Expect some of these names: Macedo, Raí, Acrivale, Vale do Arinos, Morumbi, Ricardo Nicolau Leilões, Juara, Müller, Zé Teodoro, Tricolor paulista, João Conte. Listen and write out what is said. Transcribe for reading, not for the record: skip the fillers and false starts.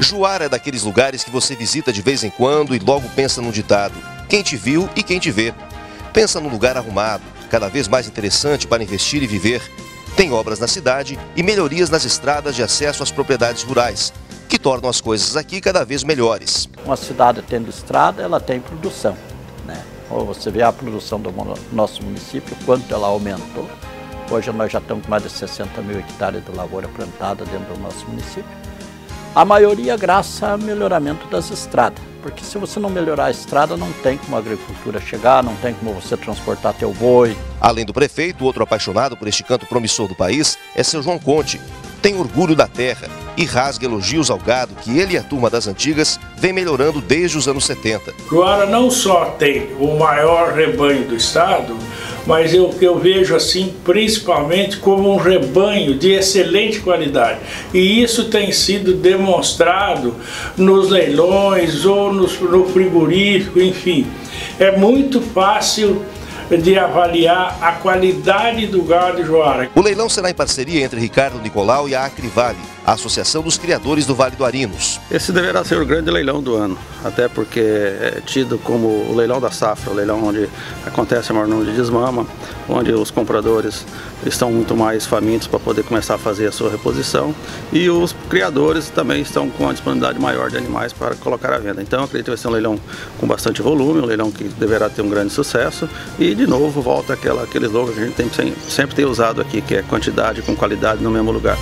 Juara é daqueles lugares que você visita de vez em quando e logo pensa num ditado: quem te viu e quem te vê. Pensa num lugar arrumado, cada vez mais interessante para investir e viver. Tem obras na cidade e melhorias nas estradas de acesso às propriedades rurais, que tornam as coisas aqui cada vez melhores. Uma cidade tendo estrada, ela tem produção, né? Você vê a produção do nosso município, quanto ela aumentou. Hoje nós já estamos com mais de 60 mil hectares de lavoura plantada dentro do nosso município. A maioria graças ao melhoramento das estradas, porque se você não melhorar a estrada, não tem como a agricultura chegar, não tem como você transportar teu boi. Além do prefeito, outro apaixonado por este canto promissor do país é seu João Conte. Tem orgulho da terra e rasga elogios ao gado que ele e a turma das antigas vem melhorando desde os anos 70. Juara não só tem o maior rebanho do estado, mas eu vejo assim principalmente como um rebanho de excelente qualidade. E isso tem sido demonstrado nos leilões ou no frigorífico, enfim. É muito fácil de avaliar a qualidade do gado Juara. O leilão será em parceria entre Ricardo Nicolau e a Acrivale, a Associação dos Criadores do Vale do Arinos. Esse deverá ser o grande leilão do ano, até porque é tido como o leilão da safra, o leilão onde acontece a maior número de desmama, onde os compradores estão muito mais famintos para poder começar a fazer a sua reposição e os criadores também estão com a disponibilidade maior de animais para colocar à venda. Então, eu acredito que vai ser um leilão com bastante volume, um leilão que deverá ter um grande sucesso e, de novo, volta aquele slogan que a gente sempre tem usado aqui, que é quantidade com qualidade no mesmo lugar.